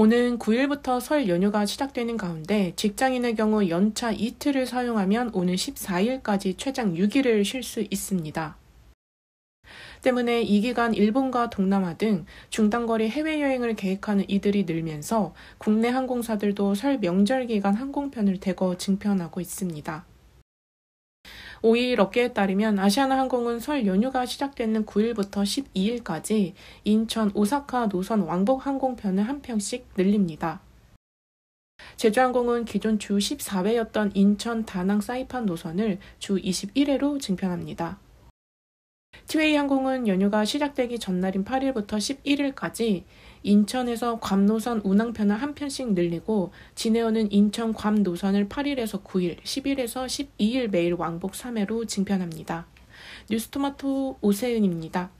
오는 9일부터 설 연휴가 시작되는 가운데 직장인의 경우 연차 이틀을 사용하면 오는 14일까지 최장 6일을 쉴 수 있습니다. 때문에 이 기간 일본과 동남아 등 중단거리 해외여행을 계획하는 이들이 늘면서 국내 항공사들도 설 명절 기간 항공편을 대거 증편하고 있습니다. 5일 업계에 따르면 아시아나항공은 설 연휴가 시작되는 9일부터 12일까지 인천, 오사카 노선 왕복 항공편을 한 편씩 늘립니다. 제주항공은 기존 주 14회였던 인천, 다낭, 사이판 노선을 주 21회로 증편합니다. 티웨이항공은 연휴가 시작되기 전날인 8일부터 11일까지 인천에서 괌 노선 운항편을 한 편씩 늘리고 지내오는 인천 괌 노선을 8일에서 9일, 10일에서 12일 매일 왕복 3회로 증편합니다. 뉴스토마토 오세은입니다.